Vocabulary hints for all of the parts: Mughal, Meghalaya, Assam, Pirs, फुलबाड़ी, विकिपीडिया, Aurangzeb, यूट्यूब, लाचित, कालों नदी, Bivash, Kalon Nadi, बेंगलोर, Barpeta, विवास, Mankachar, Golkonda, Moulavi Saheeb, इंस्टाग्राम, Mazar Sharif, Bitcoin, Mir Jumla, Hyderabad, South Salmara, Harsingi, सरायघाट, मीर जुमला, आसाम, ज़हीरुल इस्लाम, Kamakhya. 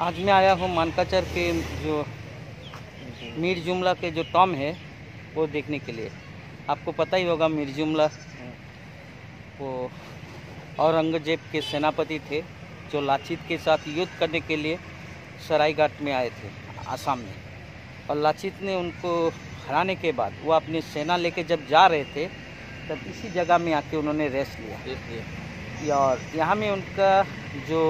आज मैं आया हूँ मानकाचर के जो मीर जुमला के जो टॉम है वो देखने के लिए। आपको पता ही होगा मीर जुमला वो औरंगजेब के सेनापति थे जो लाचित के साथ युद्ध करने के लिए सरायघाट में आए थे आसाम में, और लाचित ने उनको हराने के बाद वो अपनी सेना लेके जब जा रहे थे तब इसी जगह में आके उन्होंने रेस्ट लिया। और यहाँ में उनका जो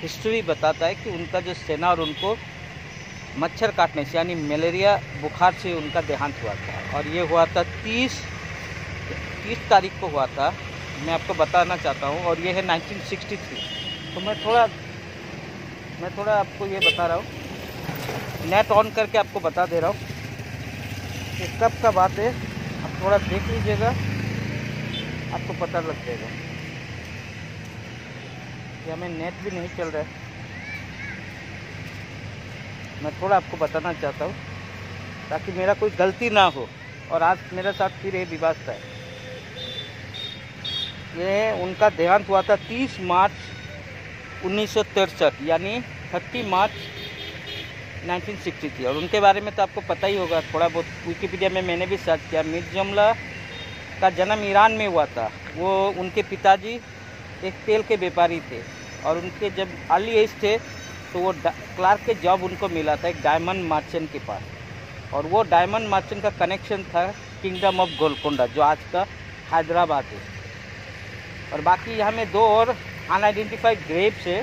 हिस्ट्री बताता है कि उनका जो सेना और उनको मच्छर काटने से यानी मलेरिया बुखार से उनका देहांत हुआ था, और ये हुआ था 30 तारीख को हुआ था, मैं आपको बताना चाहता हूँ। और ये है 1963। तो मैं थोड़ा आपको ये बता रहा हूँ, नेट ऑन करके आपको बता दे रहा हूँ कि कब का बात है। आप थोड़ा देख लीजिएगा, आपको पता लग जाएगा। हमें नेट भी नहीं चल रहा है, मैं थोड़ा आपको बताना चाहता हूँ ताकि मेरा कोई गलती ना हो। और आज मेरे साथ फिर ये विवाश है, ये उनका देहांत हुआ था 30 मार्च 1963 यानी 30 मार्च 1963। और उनके बारे में तो आपको पता ही होगा, थोड़ा बहुत विकिपीडिया में मैंने भी सर्च किया। मीर जुमला का जन्म ईरान में हुआ था। वो उनके पिताजी एक तेल के व्यापारी थे, और उनके जब अर्ली एज थे तो वो क्लार्क के जॉब उनको मिला था एक डायमंड मार्चेंट के पास, और वो डायमंड मार्चेंट का कनेक्शन था किंगडम ऑफ गोलकोंडा जो आज का हैदराबाद है। और बाकी यहाँ में दो और अनआइडेंटिफाइड ग्रेव्स है,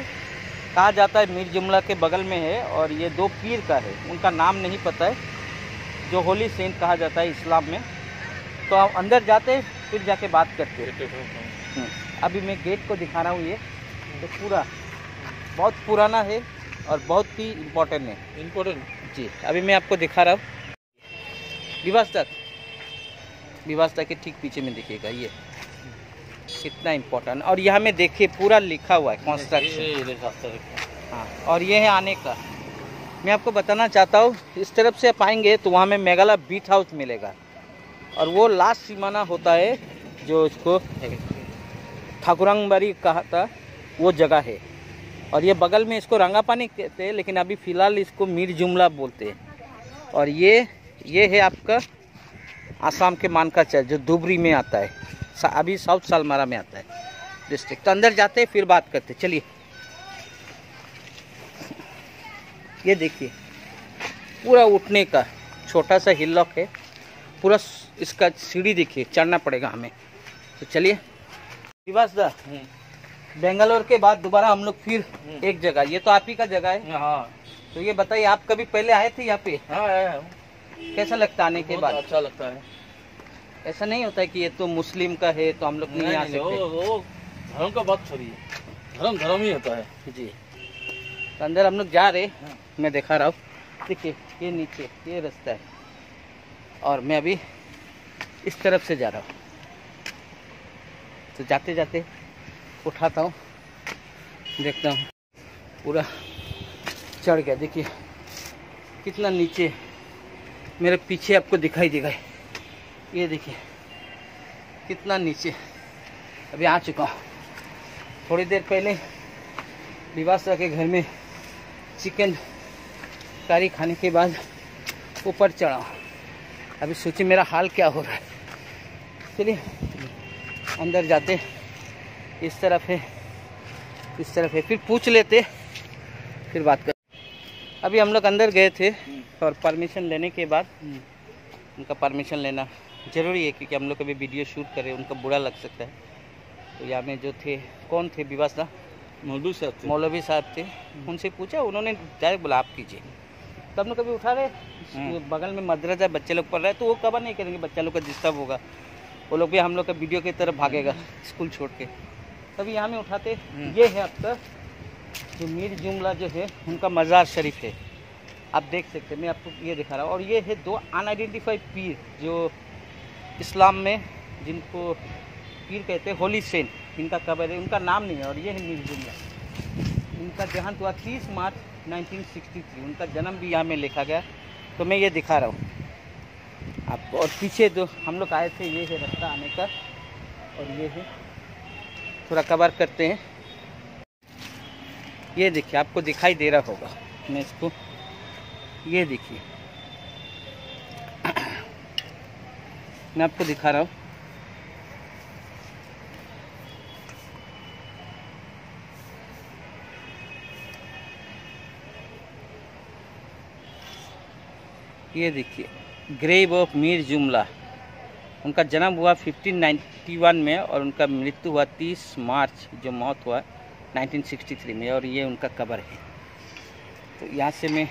कहा जाता है मीर जुमला के बगल में है, और ये दो पीर का है, उनका नाम नहीं पता है, जो होली सेंट कहा जाता है इस्लाम में। तो आप अंदर जाते फिर जाके बात करते हैं। अभी मैं गेट को दिखा रहा हूँ, ये तो पूरा बहुत पुराना है और बहुत ही इम्पोर्टेंट है। इम्पोर्टेंट जी, अभी मैं आपको दिखा रहा हूँ। विवास्ता के ठीक पीछे में देखिएगा, ये कितना इम्पोर्टेंट। और यहाँ में देखिए पूरा लिखा हुआ है कंस्ट्रक्शन। हाँ, और ये है आने का, मैं आपको बताना चाहता हूँ, इस तरफ से आप आएंगे तो वहाँ में मेघालय बीट हाउस मिलेगा, और वो लास्ट सीमाना होता है जो उसको ठाकुरंगबारी कहा था, वो जगह है। और ये बगल में इसको रंगापानी कहते हैं, लेकिन अभी फ़िलहाल इसको मीर जुमला बोलते हैं। और ये है आपका आसाम के मानकाचर जो धुबरी में आता है, अभी साउथ सालमारा में आता है डिस्ट्रिक्ट। तो अंदर जाते हैं फिर बात करते, चलिए। ये देखिए पूरा उठने का छोटा सा हिल लॉक है, पूरा इसका सीढ़ी देखिए, चढ़ना पड़ेगा हमें। तो चलिए विवास दा, बेंगलोर के बाद दोबारा हम लोग फिर एक जगह, ये तो आप ही का जगह है। हाँ। तो ये बताइए, आप कभी पहले आए थे यहाँ पे? हाँ, आया हूँ। कैसा लगता आने के बाद? अच्छा लगता है। ऐसा नहीं होता है कि ये तो मुस्लिम का है तो हम लोग नहीं आ सकते? वो धर्म का बात छोड़िए, धर्म ही होता है जी। तो अंदर हम लोग जा रहे, मैं दिखा रहा हूँ। देखिए ये नीचे ये रास्ता है, और मैं अभी इस तरफ से जा रहा हूँ। तो जाते जाते उठाता हूँ, देखता हूँ, पूरा चढ़ गया। देखिए कितना नीचे, मेरे पीछे आपको दिखाई देगा, ये देखिए कितना नीचे अभी आ चुका हूँ। थोड़ी देर पहले विवासा के घर में चिकन करी खाने के बाद ऊपर चढ़ा, अभी सोचिए मेरा हाल क्या हो रहा है। चलिए अंदर जाते, इस तरफ है, इस तरफ है, फिर पूछ लेते, फिर बात कर। अभी हम लोग अंदर गए थे, और परमिशन लेने के बाद, उनका परमिशन लेना ज़रूरी है क्योंकि हम लोग कभी वीडियो शूट करें उनको बुरा लग सकता है। तो यहाँ में जो थे, कौन थे विवास दा? मौलवी साहब थे। उनसे पूछा, उन्होंने डायरेक्ट बोला आप कीजिए। तो हम लोग कभी उठा रहे, बगल में मदरसा बच्चे लोग पढ़ रहे, तो वो कवर नहीं करेंगे, बच्चा लोग का डिस्टर्ब होगा, वो लोग भी हम लोग का वीडियो की तरफ भागेगा स्कूल छोड़ के। तभी यहाँ में उठाते, ये है आपका जो मीर जुमला जो है उनका मज़ार शरीफ है, आप देख सकते हैं, मैं आपको ये दिखा रहा हूँ। और ये है दो अनआइडेंटिफाइड पीर जो इस्लाम में जिनको पीर कहते हैं, होली सेंट, इनका कबर है, उनका नाम नहीं है। और ये है मीर जुमला, उनका देहांत हुआ 30 मार्च 1963, उनका जन्म भी यहाँ में लिखा गया। तो मैं ये दिखा रहा हूँ आपको, और पीछे जो हम लोग आए थे ये है रास्ता आने का, और ये है, थोड़ा कवर करते हैं। ये देखिए, आपको दिखाई दे रहा होगा, मैं इसको, ये देखिए मैं आपको दिखा रहा हूँ। ये देखिए ग्रेव ऑफ मीर जुमला। उनका जन्म हुआ 1591 में और उनका मृत्यु हुआ 30 मार्च, जो मौत हुआ 1963 में, और ये उनका कब्र है। तो यहाँ से मैं,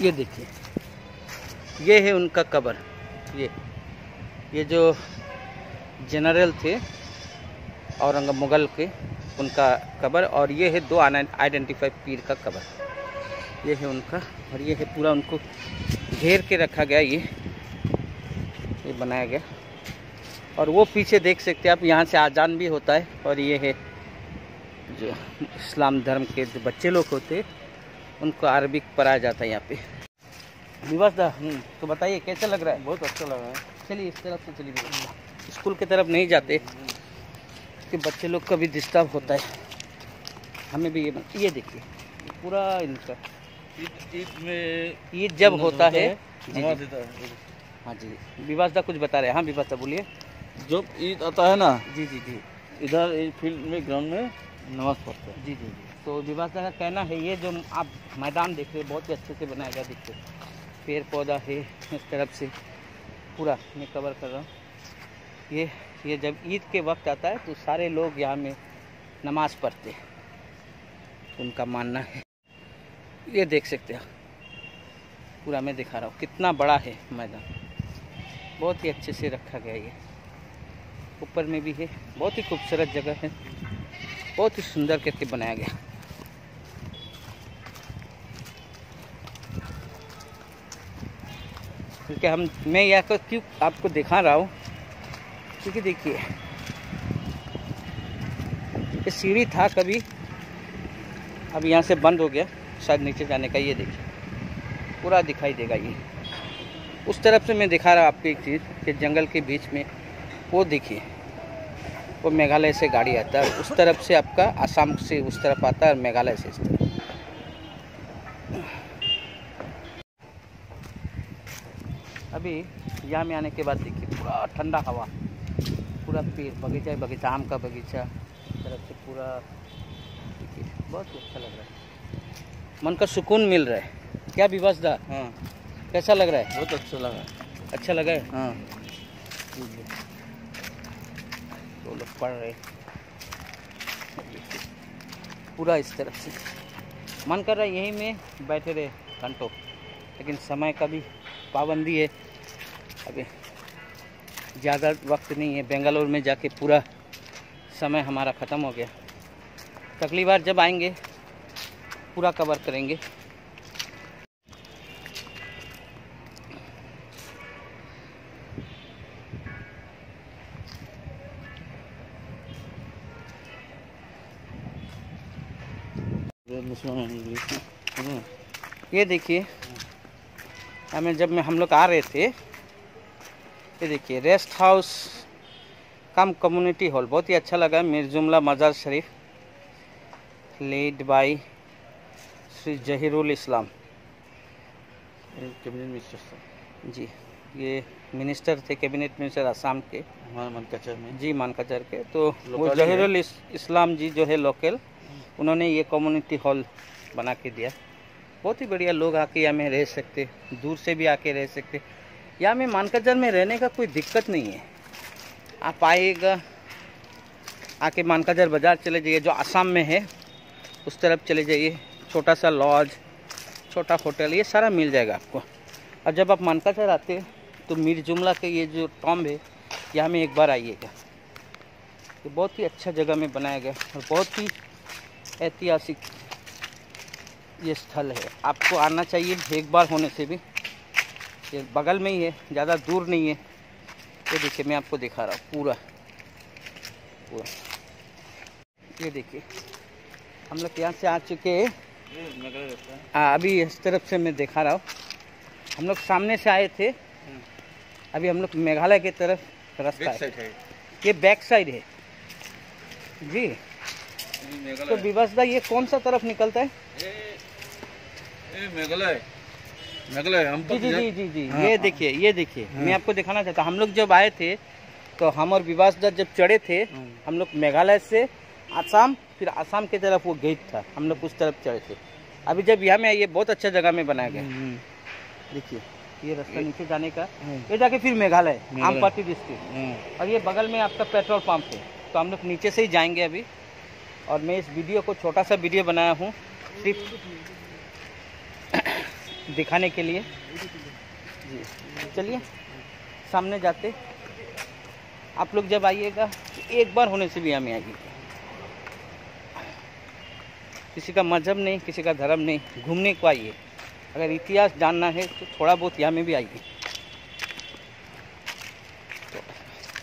ये देखिए ये है उनका कब्र। ये जो जनरल थे औरंग मुगल के, उनका कब्र, और ये है दो आइडेंटिफाइड पीर का कब्र। ये है उनका, और ये है पूरा उनको घेर के रखा गया, ये बनाया गया। और वो पीछे देख सकते हैं आप, यहाँ से आजान भी होता है। और ये है जो इस्लाम धर्म के जो बच्चे लोग होते, उनको अरबिक पढ़ाया जाता है यहाँ पे। विवास दा, तो बताइए कैसा लग रहा है? बहुत अच्छा लग रहा है। चलिए इस तरफ से चलिए, स्कूल की तरफ नहीं जाते कि बच्चे लोग का भी डिस्टर्ब होता है, हमें भी। ये देखिए पूरा इनका ईद जब होता है। हाँ जी विवास दा कुछ बता रहे हैं। हाँ विवास दा बोलिए। जब ईद आता है ना, जी जी जी, इधर फील्ड में, ग्राउंड में नमाज पढ़ते हैं। जी जी जी। तो विवास दा का कहना है, ये जो आप मैदान देख रहे हो बहुत ही अच्छे से बनाया गया, देखते पेड़ पौधा है इस तरफ से पूरा, मैं कवर कर रहा हूँ। ये जब ईद के वक्त आता है तो सारे लोग यहाँ में नमाज पढ़ते हैं, उनका मानना है। ये देख सकते हो पूरा, मैं दिखा रहा हूँ कितना बड़ा है मैदान, बहुत ही अच्छे से रखा गया। ये ऊपर में भी है, बहुत ही खूबसूरत जगह है, बहुत ही सुंदर करके बनाया गया। क्योंकि मैं यहाँ का क्यों आपको दिखा रहा हूँ, क्योंकि देखिए ये सीढ़ी था कभी, अब यहाँ से बंद हो गया शायद नीचे जाने का। ये देखिए पूरा दिखाई देगा, ये उस तरफ से मैं दिखा रहा हूँ आपको एक चीज़ कि जंगल के बीच में वो देखिए, वो मेघालय से गाड़ी आता है, उस तरफ से आपका आसाम से उस तरफ आता है, और मेघालय से इस तरफ। अभी यहाँ में आने के बाद देखिए पूरा ठंडा हवा, पूरा पेड़ बगीचा, आम का बगीचा, इस तरफ से पूरा देखिए, बहुत अच्छा लग रहा है, मन का सुकून मिल रहा है। क्या विवासदा, हाँ कैसा लग रहा है? बहुत अच्छा लगा, अच्छा लगा है। हाँ तो लोग पढ़ रहे, पूरा इस तरफ से मन कर रहा है यहीं में बैठे रहे घंटों, लेकिन समय का भी पाबंदी है, अभी ज़्यादा वक्त नहीं है। बेंगलोर में जाके पूरा समय हमारा ख़त्म हो गया। अगली बार जब आएंगे पूरा कवर करेंगे। ये देखिए हमें, जब हम लोग आ रहे थे, ये देखिए rest house cum community hall, बहुत ही अच्छा लगा। मीर जुमला मज़ार शरीफ लेड बाई श्री ज़हीरुल इस्लाम जी, ये मिनिस्टर थे, कैबिनेट मिनिस्टर आसाम के, मानकाचर में जी, मानकाचर के। तो वो ज़हीरुल इस्लाम जी जो है लोकल, उन्होंने ये कम्युनिटी हॉल बना के दिया। बहुत ही बढ़िया, लोग आके यहाँ में रह सकते, दूर से भी आके रह सकते। यहाँ में मानकाचर में रहने का कोई दिक्कत नहीं है, आप आएगा आके मानकाचर बाज़ार चले जाइए, जो आसाम में है उस तरफ चले जाइए, छोटा सा लॉज, छोटा होटल, ये सारा मिल जाएगा आपको। और जब आप मानकाचर आते तो मीर जुमला के ये जो टॉम्ब है, यहाँ में एक बार आइएगा, ये बहुत ही अच्छा जगह में बनाया गया और बहुत ही ऐतिहासिक ये स्थल है, आपको आना चाहिए एक बार होने से भी। ये बगल में ही है, ज़्यादा दूर नहीं है। ये देखिए मैं आपको दिखा रहा हूँ पूरा ये देखिए हम लोग यहाँ से आ चुके हैं। अभी इस तरफ से मैं दिखा रहा हूँ, हम लोग सामने से आए थे, अभी हम लोग मेघालय की तरफ रास्ता है, ये बैक साइड है जी। तो विवास भाई ये कौन सा तरफ निकलता है? मेघालय, मेघालय। हम तो जी हाँ, ये देखिए, ये देखिए हाँ। मैं आपको दिखाना चाहता हूँ, हम लोग जब आए थे तो हम और विवास दा जब चढ़े थे हम लोग मेघालय से आसाम, फिर आसाम की तरफ वो गेट था, हम लोग उस तरफ चढ़े थे। अभी जब यहाँ में आइए, बहुत अच्छा जगह में बनाया गया। देखिए ये रास्ता नीचे जाने का, ये जाके फिर मेघालय आमपट्टी डिस्ट्रिक्ट, और ये बगल में आपका पेट्रोल पंप है। तो हम लोग नीचे से ही जाएंगे अभी, और मैं इस वीडियो को छोटा सा वीडियो बनाया हूँ सिर्फ दिखाने के लिए। जी चलिए सामने जाते, आप लोग जब आइएगा एक बार होने से भी हमें आइएगा। किसी का मजहब नहीं, किसी का धर्म नहीं, घूमने को आइए। अगर इतिहास जानना है तो थोड़ा बहुत यहाँ में भी आइए।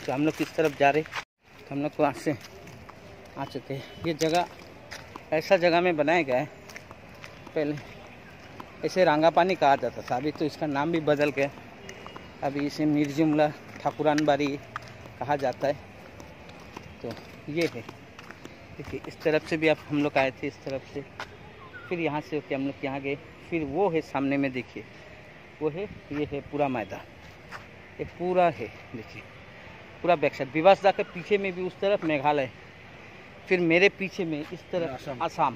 तो हम लोग किस तरफ जा रहे, तो हम लोग वहाँ से आ चुके हैं। ये जगह ऐसा जगह में बनाया गया है, पहले इसे रंगापानी कहा जाता था, अभी तो इसका नाम भी बदल गया, अभी इसे मीर जुमला ठाकुरानबारी कहा जाता है। तो ये है, देखिए इस तरफ से भी आप हम लोग आए थे, इस तरफ से, फिर यहाँ से होके हम लोग यहाँ गए, फिर वो है सामने में देखिए, वो है, ये है पूरा मैदान, ये पूरा है देखिए, पूरा बैक साइड। विवास दा के पीछे में भी उस तरफ मेघालय, फिर मेरे पीछे में इस तरफ आसाम।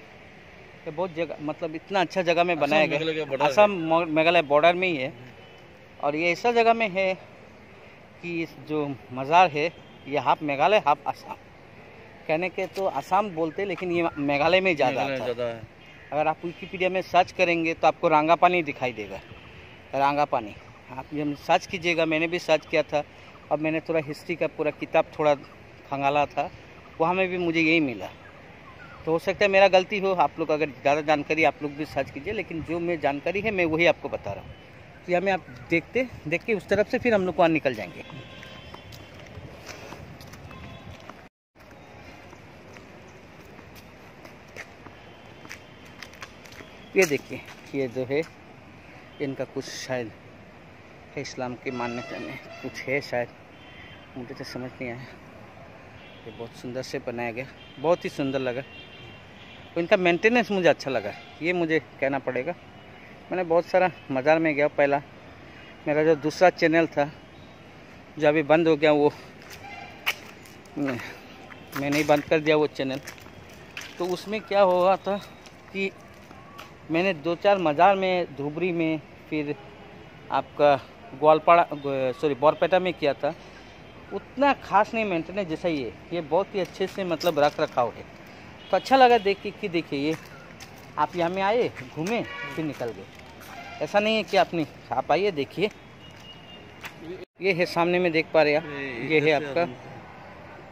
ये बहुत जगह, मतलब इतना अच्छा जगह में बनाया गया। आसाम मेघालय बॉर्डर में ही है, और ये ऐसा जगह में है कि इस जो मज़ार है ये हाफ मेघालय हाफ आसाम, कहने के तो आसाम बोलते, लेकिन ये मेघालय में ज़्यादा है। अगर आप विकीपीडिया में सर्च करेंगे तो आपको रंगापानी दिखाई देगा, रंगापानी आप जब सर्च कीजिएगा। मैंने भी सर्च किया था, अब मैंने थोड़ा हिस्ट्री का पूरा किताब थोड़ा खंगाला था, वहाँ में भी मुझे यही मिला। तो हो सकता है मेरा गलती हो, आप लोग अगर ज़्यादा जानकारी, आप लोग भी सर्च कीजिए, लेकिन जो मैं जानकारी है मैं वही आपको बता रहा हूँ। तो यहाँ में आप देख के उस तरफ से फिर हम लोग वहाँ निकल जाएंगे। ये देखिए, ये जो है इनका कुछ शायद इस्लाम की मान्यता में कुछ है शायद, मुझे तो समझ नहीं आया। ये बहुत सुंदर से बनाया गया, बहुत ही सुंदर लगा। इनका मेंटेनेंस मुझे अच्छा लगा, ये मुझे कहना पड़ेगा। मैंने बहुत सारा मज़ार में गया, पहला मेरा जो दूसरा चैनल था जो अभी बंद हो गया, वो मैंने ही बंद कर दिया वो चैनल। तो उसमें क्या हुआ था कि मैंने दो चार मज़ार में, धुबरी में, फिर आपका बरपेटा में किया था, उतना खास नहीं मेंटेनेंस जैसा ये बहुत ही अच्छे से मतलब रख रखाव है। तो अच्छा लगा देख के कि देखिए ये आप यहाँ में आए, घूमे, फिर निकल गए, ऐसा नहीं है कि आपने, आप आइए देखिए। ये है सामने में देख पा रहे आप, ये है आपका,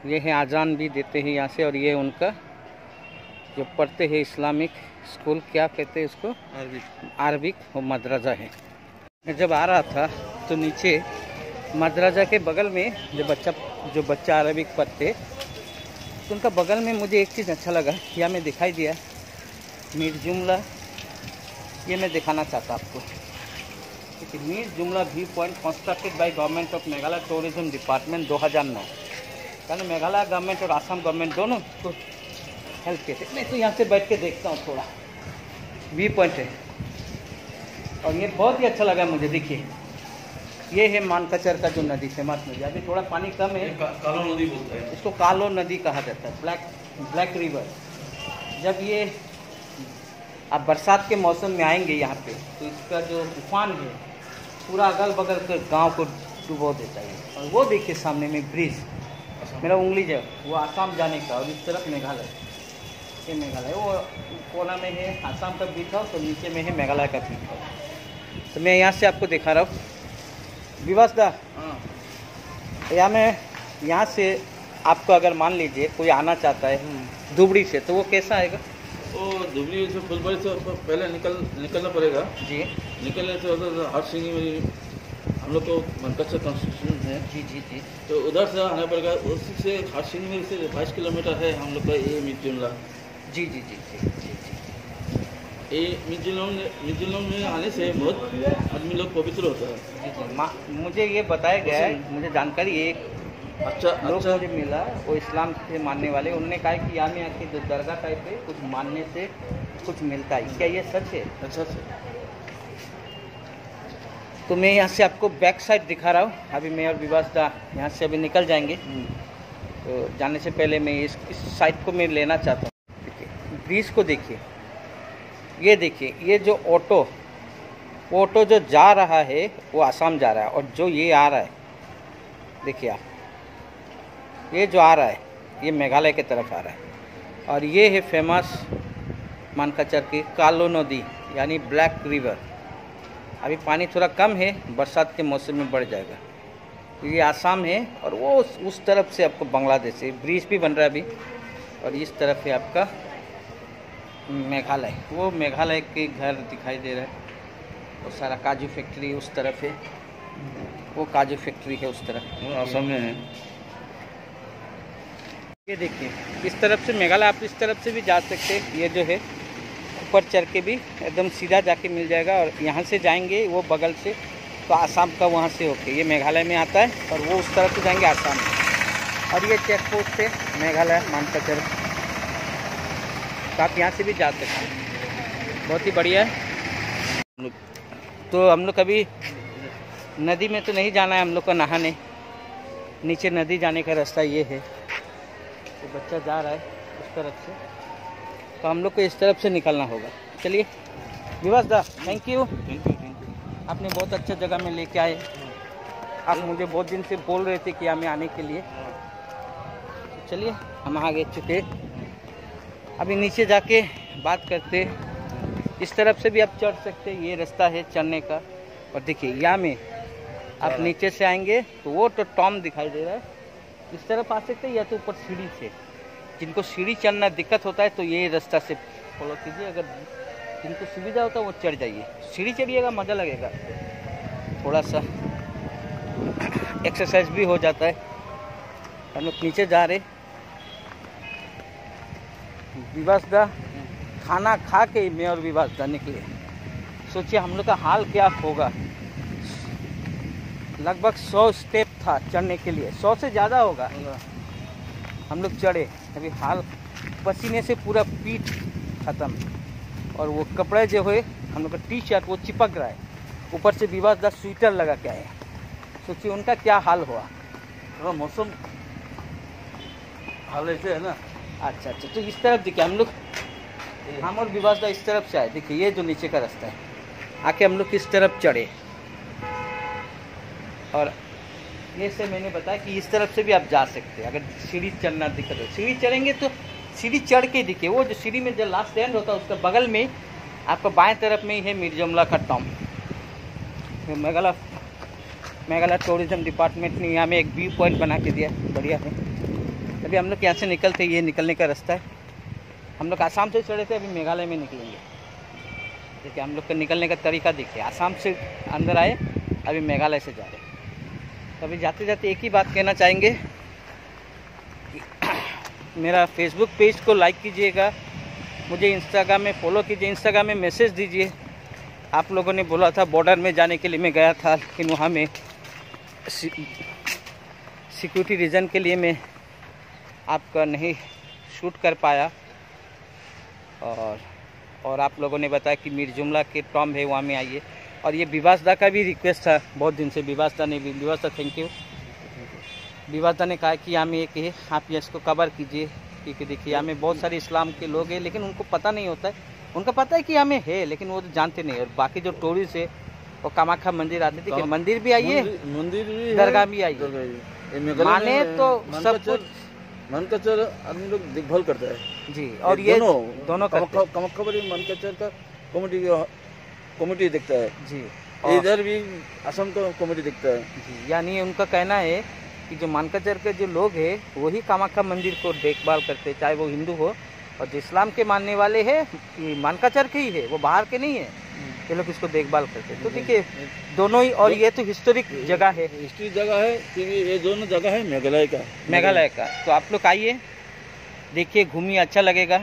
ये है आजान भी देते हैं यहाँ से, और ये उनका जो पढ़ते हैं इस्लामिक स्कूल, क्या कहते हैं उसको, अरबिक और मदरसा है। जब आ रहा था तो नीचे मदरसा के बगल में जो बच्चा अरबिक पढ़ते, तो उनका बगल में मुझे एक चीज़ अच्छा लगा, यह हमें दिखाई दिया मीर जुमला। ये मैं दिखाना चाहता आपको, मीर जुमला view point constructed by government of Meghalaya tourism department 2009। यानी मेघालय गवर्नमेंट और आसाम गवर्नमेंट दोनों को हेल्प किए थे। मैं तो यहाँ से बैठ के देखता हूँ, थोड़ा व्यू पॉइंट है, और ये बहुत ही अच्छा लगा मुझे। देखिए ये है मानकचर का जो नदी, फेमस नदी, अभी थोड़ा पानी कम है, कालों नदी बोलते हैं इसको, कालों नदी कहा जाता है, ब्लैक रिवर। जब ये आप बरसात के मौसम में आएंगे यहाँ पे, तो इसका जो तूफान है पूरा अगल बगल के गांव को डुबो देता है। और वो देखिए सामने में ब्रिज, मेरा उंगली जो वो आसाम जाने का, और इस तरफ मेघालय, ये मेघालय वो कोना में है आसाम का बीच हाउस, और नीचे में है मेघालय का बीच हाउस। तो मैं यहाँ से आपको दिखा रहा हूँ विवास दा, यहाँ मैं यहाँ से आपको, अगर मान लीजिए कोई आना चाहता है धुबरी से, तो वो कैसा आएगा? वो धुबरी से फुलबाड़ी से पहले निकलना पड़ेगा जी। निकलने से उधर हरसिंगी में हम लोग को मनकच्चा कंस्ट्रक्शन है जी, तो उधर से आना पड़ेगा। उसी से हरसिंगी में से 22 किलोमीटर है हम लोग का ये मीर जुमला जी। ये मिर्जुमला में आने से बहुत आदमी लोग पवित्र होता है। मुझे ये बताया गया है, मुझे जानकारी, एक अच्छा लोग मुझे मिला वो इस्लाम के मानने वाले, उन्होंने कहा कि यहाँ में आके जो दरगाह टाइप है कुछ मानने से कुछ मिलता है, क्या ये सच है? अच्छा सर, तो मैं यहाँ से आपको बैक साइड दिखा रहा हूँ। अभी मैं और विवास दा यहाँ से अभी निकल जाएंगे, तो जाने से पहले मैं इस साइड को मैं लेना चाहता हूँ। देखिए ब्रिज को देखिए, ये देखिए, ये जो ऑटो जो जा रहा है वो आसाम जा रहा है, और जो ये आ रहा है देखिए आप, ये जो आ रहा है ये मेघालय की तरफ आ रहा है। और ये है फेमस मानकाचर की कालो नदी यानी ब्लैक रिवर। अभी पानी थोड़ा कम है, बरसात के मौसम में बढ़ जाएगा। ये आसाम है और वो उस तरफ से आपको बांग्लादेश है, ब्रिज भी बन रहा है अभी। और इस तरफ है आपका मेघालय, वो मेघालय के घर दिखाई दे रहा है। वो सारा काजू फैक्ट्री उस तरफ है, वो काजू फैक्ट्री है उस तरफ, वो असम में है। ये देखिए इस तरफ से मेघालय, आप इस तरफ से भी जा सकते हैं। ये जो है ऊपर चढ़ के भी एकदम सीधा जाके मिल जाएगा, और यहाँ से जाएंगे वो बगल से तो आसाम का वहाँ से होके ये मेघालय में आता है, और वो उस तरफ से जाएंगे आसाम में। और ये चेक पोस्ट है मेघालय मानकाचर, तो आप यहाँ से भी जा सकते हैं, बहुत ही बढ़िया है। तो हम लोग कभी नदी में तो नहीं जाना है, हम लोग को नहाने नीचे नदी जाने का रास्ता ये है। तो बच्चा जा रहा है उस तरफ से, तो हम लोग को इस तरफ से निकलना होगा। चलिए विवास दा, थैंक यू, आपने बहुत अच्छा जगह में लेके आए। आप मुझे बहुत दिन से बोल रहे थे कि हमें आने के लिए। चलिए हम आगे चुके, अभी नीचे जाके बात करते। इस तरफ से भी आप चढ़ सकते हैं, ये रास्ता है चढ़ने का। और देखिए यहाँ में आप नीचे से आएंगे तो वो तो टॉम दिखाई दे रहा है, इस तरफ आ सकते हैं, या तो ऊपर सीढ़ी से। जिनको सीढ़ी चढ़ना दिक्कत होता है तो ये रास्ता से फॉलो कीजिए, अगर जिनको सुविधा होता है वो चढ़ जाइए। सीढ़ी चढ़िएगा मज़ा लगेगा, थोड़ा सा एक्सरसाइज भी हो जाता है। हम लोग नीचे जा रहे। विवास दा खाना खा के ही मैं और विवास दा निकले, सोचिए हम लोग का हाल क्या होगा। लगभग 100 स्टेप था चढ़ने के लिए, 100 से ज़्यादा होगा। हम लोग चढ़े, अभी हाल पसीने से पूरा पीठ ख़त्म, और वो कपड़े जो है हम लोग का टी शर्ट वो चिपक रहा है। ऊपर से विवास दा स्वेटर लगा के आए, सोचिए उनका क्या हाल हुआ। तो मौसम हाल ऐसे है ना। अच्छा अच्छा, तो इस तरफ देखिए हम लोग, हम और विवास दा इस तरफ से आए। देखिए ये जो नीचे का रास्ता है, आके हम लोग किस तरफ चढ़े। और ये से मैंने बताया कि इस तरफ से भी आप जा सकते हैं, अगर सीढ़ी चढ़ना दिक्कत हो। सीढ़ी चढ़ेंगे तो सीढ़ी चढ़ के देखिए, वो जो सीढ़ी में जो लास्ट एंड होता है उसका बगल में आपका बाएं तरफ में ही है मीर जुमला का टॉम्ब। मेघालय टूरिज्म डिपार्टमेंट ने यहाँ में एक व्यू पॉइंट बना के दिया, बढ़िया है। अभी हम लोग यहाँ से निकलते, ये निकलने का रास्ता है। हम लोग आसाम से चढ़े थे, अभी मेघालय में निकलेंगे। देखिए हम लोग का निकलने का तरीका देखिए, आसाम से अंदर आए, अभी मेघालय से जा रहे। तो अभी जाते जाते एक ही बात कहना चाहेंगे, मेरा फेसबुक पेज को लाइक कीजिएगा, मुझे इंस्टाग्राम में फॉलो कीजिए, इंस्टाग्राम में मैसेज दीजिए। आप लोगों ने बोला था बॉर्डर में जाने के लिए, मैं गया था लेकिन वहाँ में सिक्योरिटी रीज़न के लिए मैं आपका नहीं शूट कर पाया। और आप लोगों ने बताया कि मीर जुमला के टॉम्ब है वहाँ में आइए। और ये विवास दा का भी रिक्वेस्ट था बहुत दिन से, विवास दा थैंक यू। विवास दा ने कहा कि यहाँ में एक है, आप ये इसको कवर कीजिए, क्योंकि देखिए यहाँ में बहुत सारे इस्लाम के लोग हैं लेकिन उनको पता नहीं होता है। उनका पता है कि यहाँ में है लेकिन वो जानते नहीं। और बाकी जो टूरिस्ट है वो कामाख्या मंदिर आते थे, मंदिर भी आइए, दरगाह भी आइए, माने तो सब कुछ मानकाचर आदमी लोग देखभाल करता है जी। और ये दोनों कमकबरी मानकाचर का कमेटी देखता है जी, इधर भी असम का कमेटी देखता है जी। यानी उनका कहना है कि जो मानकाचर के जो लोग हैं वही कामाख्या मंदिर को देखभाल करते हैं, चाहे वो हिंदू हो। और जो इस्लाम के मानने वाले हैं ये मानकाचर के ही है, वो बाहर के नहीं है, ये लोग इसको देखभाल करते हैं। तो देखिए दोनों ही, और ये तो हिस्टोरिक जगह है, हिस्ट्री जगह है, क्योंकि ये दोनों जगह है मेघालय का। तो आप लोग आइए, देखिए, घूमिए, अच्छा लगेगा,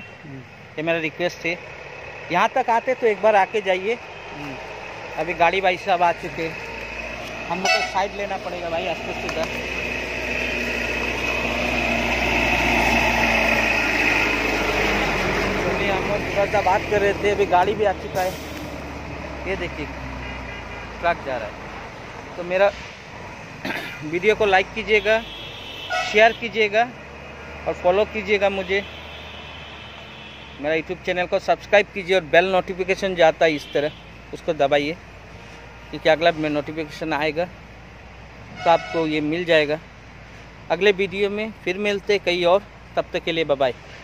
ये मेरा रिक्वेस्ट है। यहाँ तक आते तो एक बार आके जाइए। अभी गाड़ी भाई साहब आ चुके, हम लोग को साइड लेना पड़ेगा भाई, आसपास से। थोड़ा सा बात कर रहे थे, अभी गाड़ी भी आ चुका है। ये देखिए ट्रक जा रहा है। तो मेरा वीडियो को लाइक कीजिएगा, शेयर कीजिएगा और फॉलो कीजिएगा मुझे। मेरा यूट्यूब चैनल को सब्सक्राइब कीजिए और बेल नोटिफिकेशन जाता है इस तरह, उसको दबाइए क्योंकि अगला में नोटिफिकेशन आएगा तो आपको ये मिल जाएगा। अगले वीडियो में फिर मिलते कहीं और, तब तक के लिए बाय बाय।